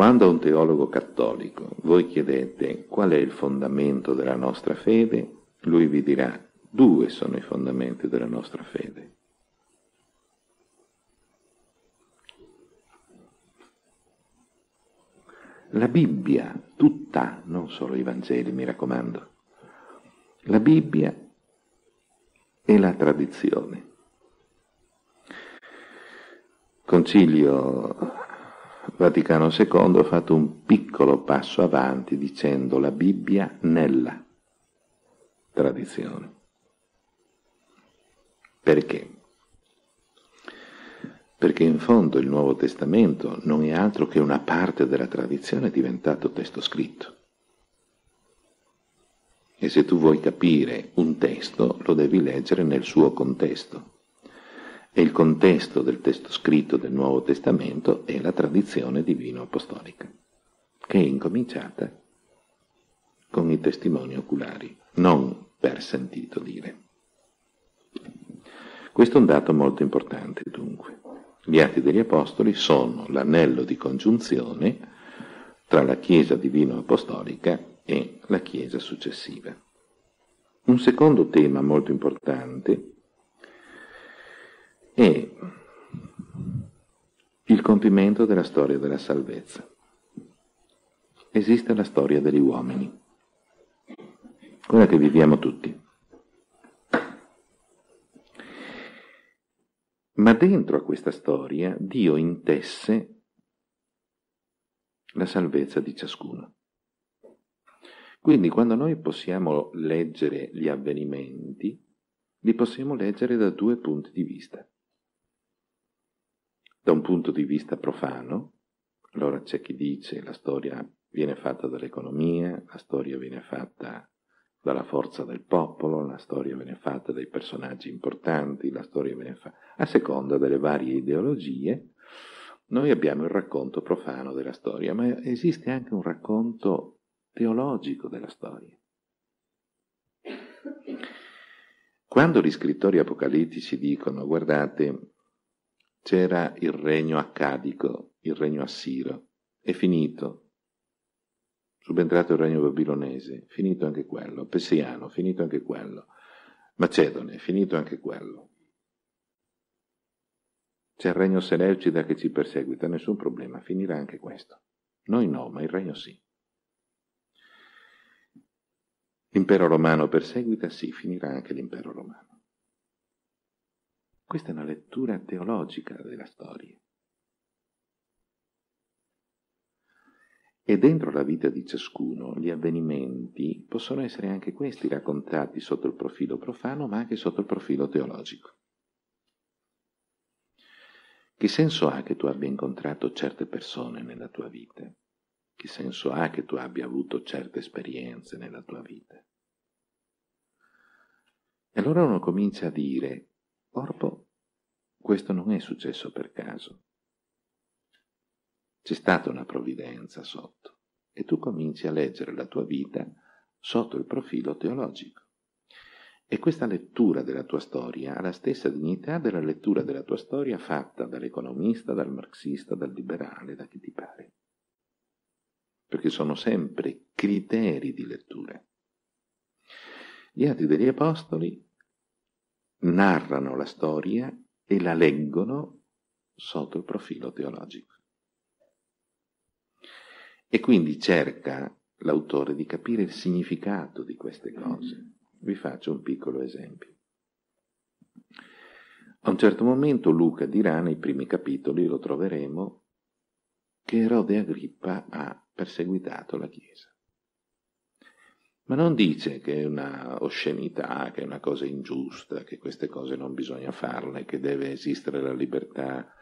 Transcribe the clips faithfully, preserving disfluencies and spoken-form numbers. Quando a un teologo cattolico voi chiedete qual è il fondamento della nostra fede, lui vi dirà: due sono i fondamenti della nostra fede. La Bibbia tutta, non solo i Vangeli, mi raccomando. La Bibbia e la tradizione. Concilio Vaticano secondo ha fatto un piccolo passo avanti dicendo: la Bibbia nella tradizione. Perché? Perché in fondo il Nuovo Testamento non è altro che una parte della tradizione diventato testo scritto. E se tu vuoi capire un testo, lo devi leggere nel suo contesto. E il contesto del testo scritto del Nuovo Testamento è la tradizione divino-apostolica, che è incominciata con i testimoni oculari, non per sentito dire. Questo è un dato molto importante, dunque. Gli Atti degli Apostoli sono l'anello di congiunzione tra la Chiesa divino-apostolica e la Chiesa successiva. Un secondo tema molto importante è il compimento della storia della salvezza. Esiste la storia degli uomini, quella che viviamo tutti. Ma dentro a questa storia Dio intesse la salvezza di ciascuno. Quindi quando noi possiamo leggere gli avvenimenti, li possiamo leggere da due punti di vista. Da un punto di vista profano, allora c'è chi dice che la storia viene fatta dall'economia, la storia viene fatta dalla forza del popolo, la storia viene fatta dai personaggi importanti, la storia viene fatta... A seconda delle varie ideologie, noi abbiamo il racconto profano della storia, ma esiste anche un racconto teologico della storia. Quando gli scrittori apocalittici dicono: guardate, c'era il regno accadico, il regno assiro, è finito, subentrato il regno babilonese, finito anche quello, persiano, finito anche quello, macedone, finito anche quello. C'è il regno seleucida che ci perseguita, nessun problema, finirà anche questo. Noi no, ma il regno sì. L'impero romano perseguita, sì, finirà anche l'impero romano. Questa è una lettura teologica della storia. E dentro la vita di ciascuno gli avvenimenti possono essere anche questi raccontati sotto il profilo profano, ma anche sotto il profilo teologico. Che senso ha che tu abbia incontrato certe persone nella tua vita? Che senso ha che tu abbia avuto certe esperienze nella tua vita? E allora uno comincia a dire: corpo, questo non è successo per caso. C'è stata una provvidenza sotto, e tu cominci a leggere la tua vita sotto il profilo teologico. E questa lettura della tua storia ha la stessa dignità della lettura della tua storia fatta dall'economista, dal marxista, dal liberale, da chi ti pare. Perché sono sempre criteri di lettura. Gli Atti degli Apostoli narrano la storia e la leggono sotto il profilo teologico. E quindi cerca l'autore di capire il significato di queste cose. Vi faccio un piccolo esempio. A un certo momento Luca dirà, nei primi capitoli lo troveremo, che Erode Agrippa ha perseguitato la Chiesa. Ma non dice che è una oscenità, che è una cosa ingiusta, che queste cose non bisogna farle, che deve esistere la libertà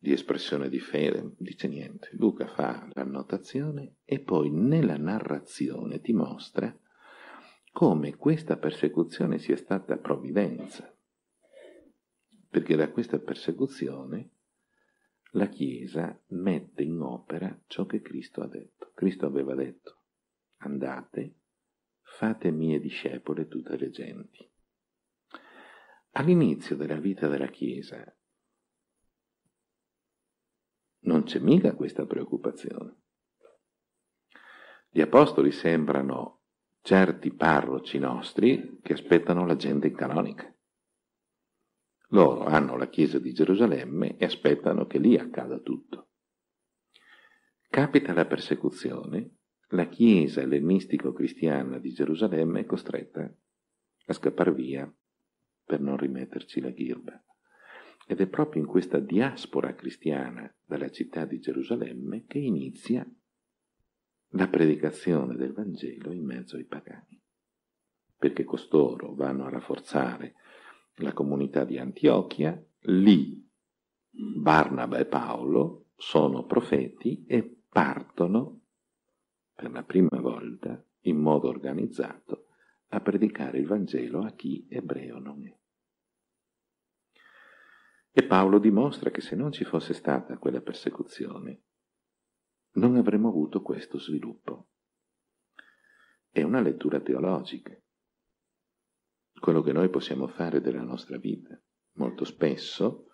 di espressione di fede, dice niente. Luca fa l'annotazione e poi nella narrazione ti mostra come questa persecuzione sia stata provvidenza, perché da questa persecuzione la Chiesa mette in opera ciò che Cristo ha detto. Cristo aveva detto: andate, fate mie discepole tutte le genti. All'inizio della vita della Chiesa non c'è mica questa preoccupazione. Gli apostoli sembrano certi parroci nostri che aspettano la gente in canonica. Loro hanno la chiesa di Gerusalemme e aspettano che lì accada tutto. Capita la persecuzione, la chiesa ellenistico-cristiana di Gerusalemme è costretta a scappar via per non rimetterci la ghirba. Ed è proprio in questa diaspora cristiana dalla città di Gerusalemme che inizia la predicazione del Vangelo in mezzo ai pagani, perché costoro vanno a rafforzare la comunità di Antiochia. Lì Barnaba e Paolo sono profeti e partono per la prima volta in modo organizzato a predicare il Vangelo a chi ebreo non è. E Paolo dimostra che se non ci fosse stata quella persecuzione non avremmo avuto questo sviluppo. È una lettura teologica. Quello che noi possiamo fare della nostra vita. Molto spesso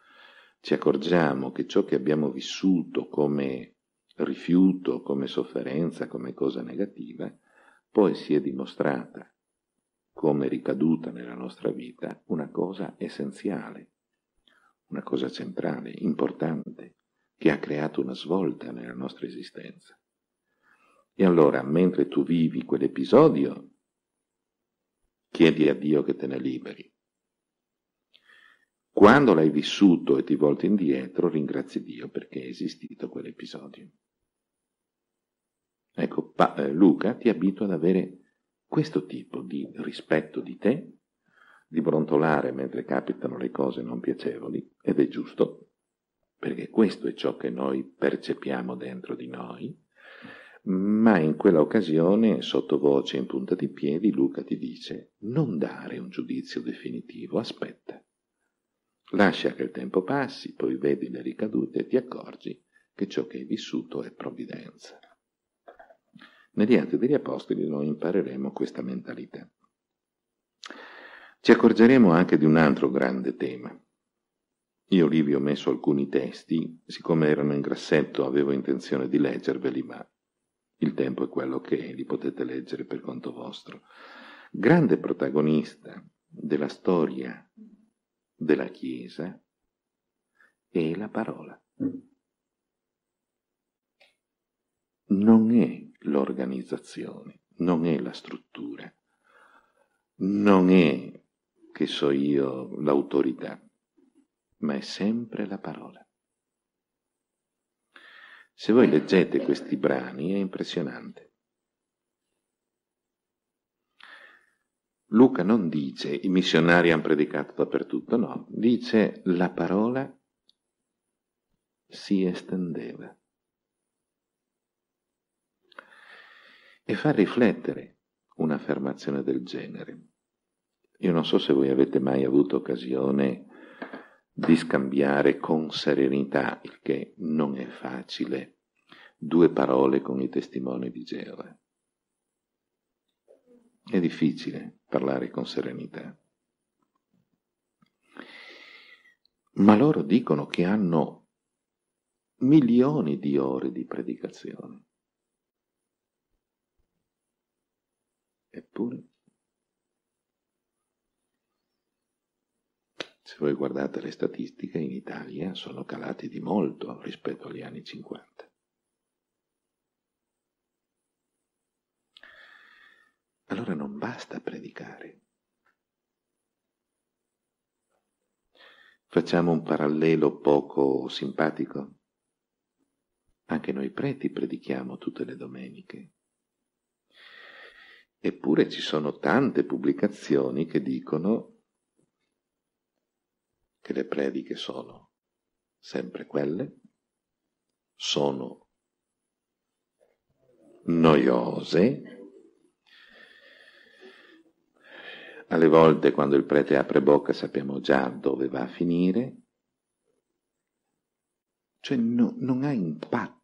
ci accorgiamo che ciò che abbiamo vissuto come rifiuto, come sofferenza, come cosa negativa, poi si è dimostrata come ricaduta nella nostra vita una cosa essenziale, una cosa centrale, importante, che ha creato una svolta nella nostra esistenza. E allora, mentre tu vivi quell'episodio, chiedi a Dio che te ne liberi. Quando l'hai vissuto e ti volti indietro, ringrazi Dio perché è esistito quell'episodio. Ecco, Luca ti abitua ad avere questo tipo di rispetto di te, di brontolare mentre capitano le cose non piacevoli, ed è giusto, perché questo è ciò che noi percepiamo dentro di noi. Ma in quella occasione, sottovoce, in punta di piedi, Luca ti dice: non dare un giudizio definitivo, aspetta. Lascia che il tempo passi, poi vedi le ricadute e ti accorgi che ciò che hai vissuto è provvidenza. Negli Atti degli Apostoli noi impareremo questa mentalità. Ci accorgeremo anche di un altro grande tema. Io lì vi ho messo alcuni testi, siccome erano in grassetto avevo intenzione di leggerveli, ma il tempo è quello che è, li potete leggere per conto vostro. Grande protagonista della storia della Chiesa è la parola. Non è l'organizzazione, non è la struttura, non è, che so io, l'autorità, ma è sempre la parola. Se voi leggete questi brani è impressionante. Luca non dice i missionari hanno predicato dappertutto, no, dice la parola si estendeva. E fa riflettere un'affermazione del genere. Io non so se voi avete mai avuto occasione di scambiare con serenità, il che non è facile, due parole con i testimoni di Geova. È difficile parlare con serenità. Ma loro dicono che hanno milioni di ore di predicazione. Eppure, se voi guardate le statistiche, in Italia sono calati di molto rispetto agli anni cinquanta. Allora non basta predicare. Facciamo un parallelo poco simpatico. Anche noi preti predichiamo tutte le domeniche. Eppure ci sono tante pubblicazioni che dicono che le prediche sono sempre quelle, sono noiose. Alle volte quando il prete apre bocca sappiamo già dove va a finire, cioè no, non ha impatto,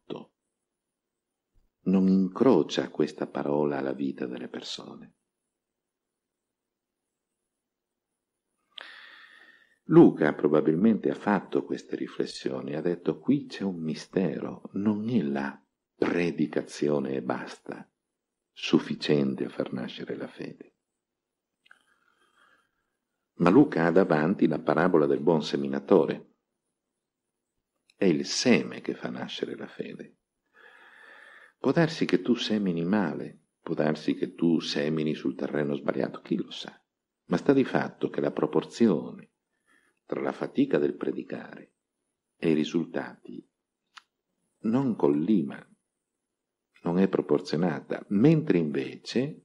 non incrocia questa parola alla vita delle persone. Luca probabilmente ha fatto queste riflessioni, ha detto: qui c'è un mistero, non è la predicazione e basta, sufficiente a far nascere la fede. Ma Luca ha davanti la parabola del buon seminatore. È il seme che fa nascere la fede. Può darsi che tu semini male, può darsi che tu semini sul terreno sbagliato, chi lo sa, ma sta di fatto che la proporzione tra la fatica del predicare e i risultati non collima, non è proporzionata, mentre invece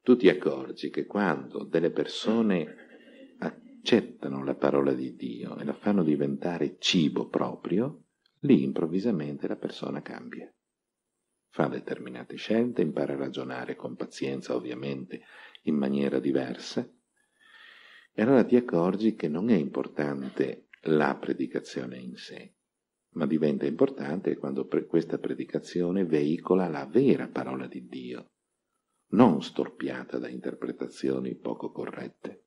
tu ti accorgi che quando delle persone accettano la parola di Dio e la fanno diventare cibo proprio, lì improvvisamente la persona cambia. Fa determinate scelte, impara a ragionare con pazienza, ovviamente in maniera diversa, e allora ti accorgi che non è importante la predicazione in sé, ma diventa importante quando pre- questa predicazione veicola la vera parola di Dio, non storpiata da interpretazioni poco corrette.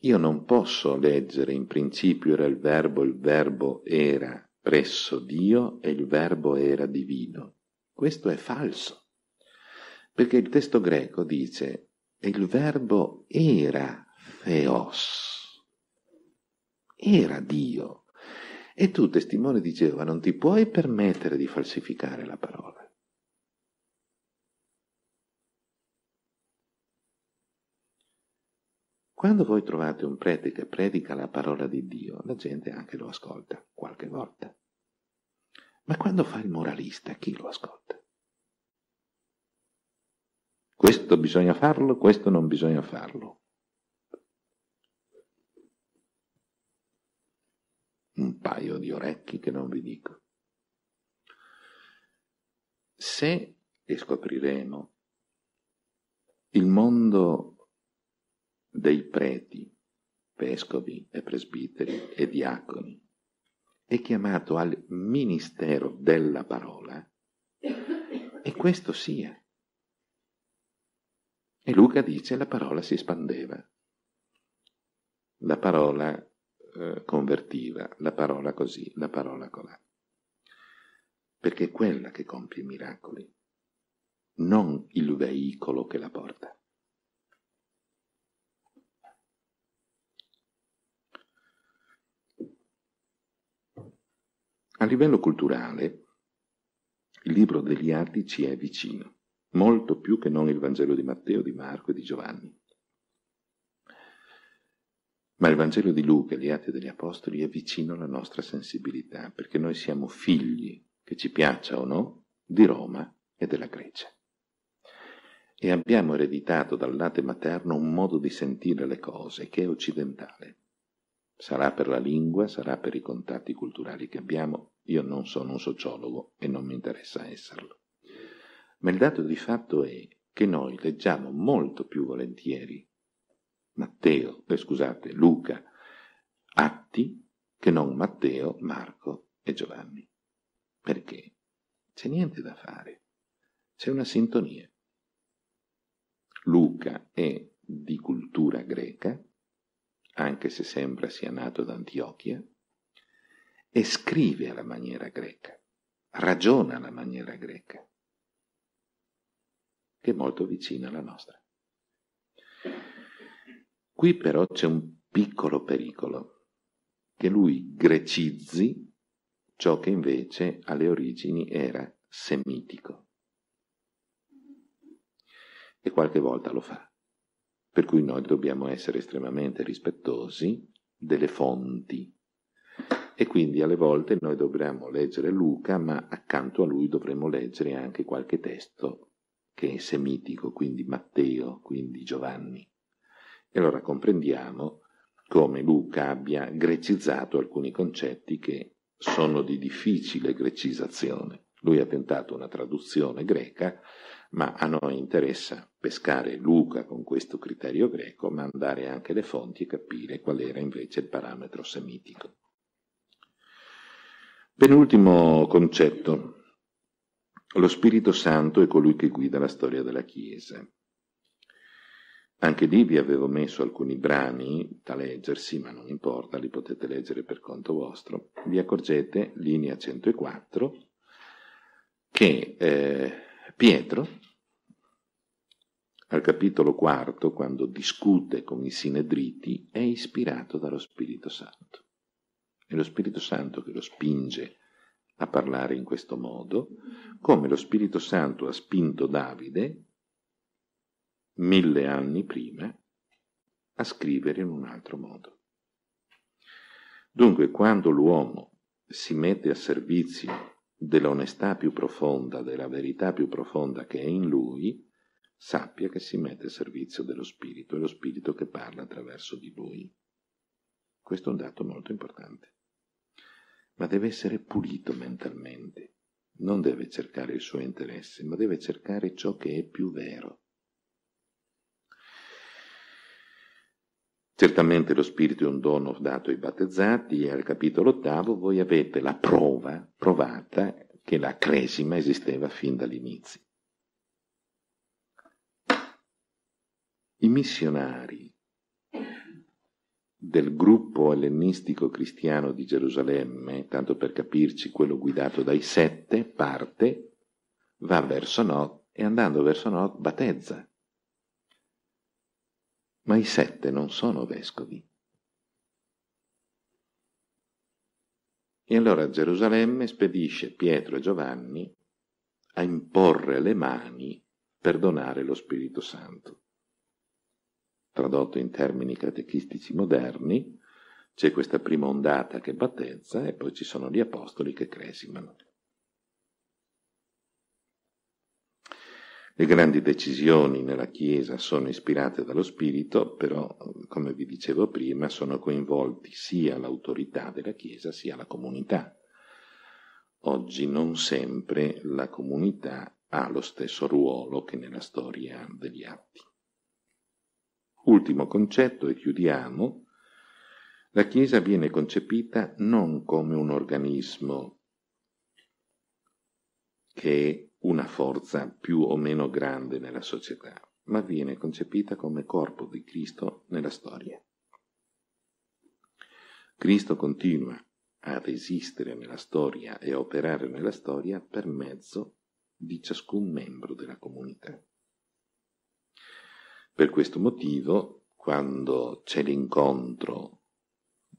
Io non posso leggere in principio era il verbo, il verbo era presso Dio e il verbo era divino. Questo è falso, perché il testo greco dice e il verbo era Theos, era Dio, e tu, testimone di Geova, non ti puoi permettere di falsificare la parola. Quando voi trovate un prete che predica la parola di Dio, la gente anche lo ascolta, qualche volta. Ma quando fa il moralista, chi lo ascolta? Questo bisogna farlo, questo non bisogna farlo. Un paio di orecchi che non vi dico. Se, e scopriremo, il mondo dei preti, vescovi e presbiteri e diaconi, è chiamato al ministero della parola, e questo sia. E Luca dice la parola si espandeva, la parola eh, convertiva, la parola così, la parola colà, perché è quella che compie i miracoli, non il veicolo che la porta. A livello culturale, il libro degli Atti ci è vicino, molto più che non il Vangelo di Matteo, di Marco e di Giovanni. Ma il Vangelo di Luca e gli Atti degli Apostoli è vicino alla nostra sensibilità, perché noi siamo figli, che ci piaccia o no, di Roma e della Grecia. E abbiamo ereditato dal latte materno un modo di sentire le cose che è occidentale. Sarà per la lingua, sarà per i contatti culturali che abbiamo. Io non sono un sociologo e non mi interessa esserlo. Ma il dato di fatto è che noi leggiamo molto più volentieri Matteo, eh, scusate, Luca, Atti, che non Matteo, Marco e Giovanni. Perché? C'è niente da fare. C'è una sintonia. Luca è di cultura greca, anche se sembra sia nato ad Antiochia, e scrive alla maniera greca, ragiona alla maniera greca, che è molto vicina alla nostra. Qui però c'è un piccolo pericolo, che lui grecizzi ciò che invece alle origini era semitico. E qualche volta lo fa. Per cui noi dobbiamo essere estremamente rispettosi delle fonti, e quindi alle volte noi dovremmo leggere Luca, ma accanto a lui dovremmo leggere anche qualche testo che è semitico, quindi Matteo, quindi Giovanni. E allora comprendiamo come Luca abbia grecizzato alcuni concetti che sono di difficile grecizzazione. Lui ha tentato una traduzione greca, ma a noi interessa pescare Luca con questo criterio greco, ma andare anche alle fonti e capire qual era invece il parametro semitico. Penultimo concetto. Lo Spirito Santo è colui che guida la storia della Chiesa. Anche lì vi avevo messo alcuni brani da leggersi, ma non importa, li potete leggere per conto vostro. Vi accorgete, linea centoquattro, che eh, Pietro, al capitolo quarto, quando discute con i sinedriti, è ispirato dallo Spirito Santo. È lo Spirito Santo che lo spinge a parlare in questo modo, come lo Spirito Santo ha spinto Davide, mille anni prima, a scrivere in un altro modo. Dunque, quando l'uomo si mette a servizio dell'onestà più profonda, della verità più profonda che è in lui, sappia che si mette a servizio dello Spirito, e lo Spirito che parla attraverso di lui. Questo è un dato molto importante. Ma deve essere pulito mentalmente, non deve cercare il suo interesse, ma deve cercare ciò che è più vero. Certamente lo Spirito è un dono dato ai battezzati, e al capitolo ottavo voi avete la prova provata che la Cresima esisteva fin dall'inizio. I missionari del gruppo ellenistico cristiano di Gerusalemme, tanto per capirci, quello guidato dai sette, parte, va verso Nord e andando verso Nord battezza. Ma i sette non sono vescovi. E allora Gerusalemme spedisce Pietro e Giovanni a imporre le mani per donare lo Spirito Santo. Tradotto in termini catechistici moderni, c'è questa prima ondata che battezza e poi ci sono gli apostoli che cresimano. Le grandi decisioni nella Chiesa sono ispirate dallo Spirito, però, come vi dicevo prima, sono coinvolti sia l'autorità della Chiesa sia la comunità. Oggi non sempre la comunità ha lo stesso ruolo che nella storia degli Atti. Ultimo concetto e chiudiamo. La Chiesa viene concepita non come un organismo che una forza più o meno grande nella società, ma viene concepita come corpo di Cristo nella storia. Cristo continua ad esistere nella storia e a operare nella storia per mezzo di ciascun membro della comunità. Per questo motivo, quando c'è l'incontro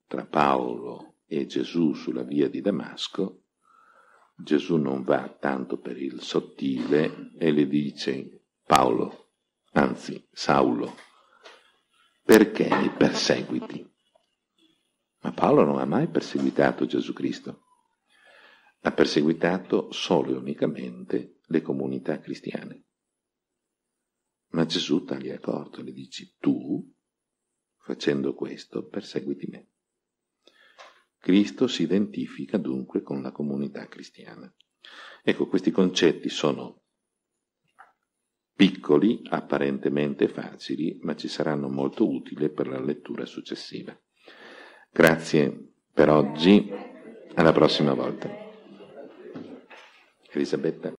tra Paolo e Gesù sulla via di Damasco, Gesù non va tanto per il sottile e le dice: Paolo, anzi Saulo, perché mi perseguiti? Ma Paolo non ha mai perseguitato Gesù Cristo, ha perseguitato solo e unicamente le comunità cristiane. Ma Gesù taglia il corto e le dice: tu, facendo questo, perseguiti me. Cristo si identifica dunque con la comunità cristiana. Ecco, questi concetti sono piccoli, apparentemente facili, ma ci saranno molto utili per la lettura successiva. Grazie per oggi, alla prossima volta. Elisabetta.